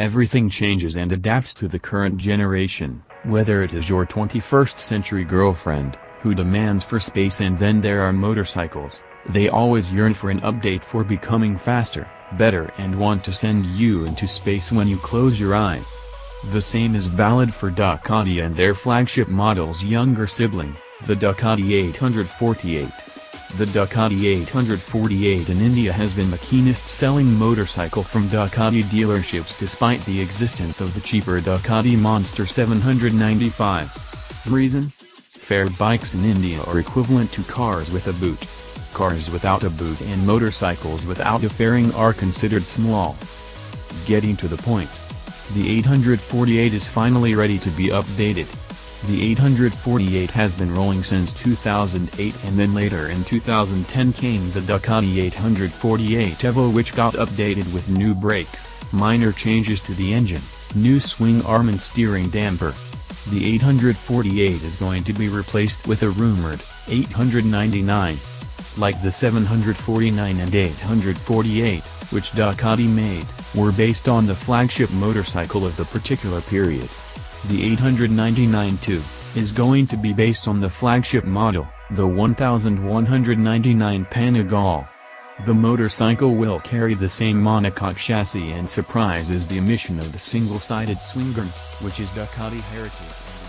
Everything changes and adapts to the current generation, whether it is your 21st century girlfriend, who demands for space, and then there are motorcycles, they always yearn for an update for becoming faster, better, and want to send you into space when you close your eyes. The same is valid for Ducati and their flagship model's younger sibling, the Ducati 848. The Ducati 848 in India has been the keenest selling motorcycle from Ducati dealerships despite the existence of the cheaper Ducati Monster 795. Reason? Fair bikes in India are equivalent to cars with a boot. Cars without a boot and motorcycles without a fairing are considered small. Getting to the point. The 848 is finally ready to be updated. The 848 has been rolling since 2008, and then later in 2010 came the Ducati 848 Evo, which got updated with new brakes, minor changes to the engine, new swing arm and steering damper. The 848 is going to be replaced with a rumored 899. Like the 749 and 848, which Ducati made, were based on the flagship motorcycle of the particular period. The 899-2 is going to be based on the flagship model, the 1199 Panigale. The motorcycle will carry the same monocoque chassis and surprises the omission of the single-sided swingarm, which is Ducati heritage.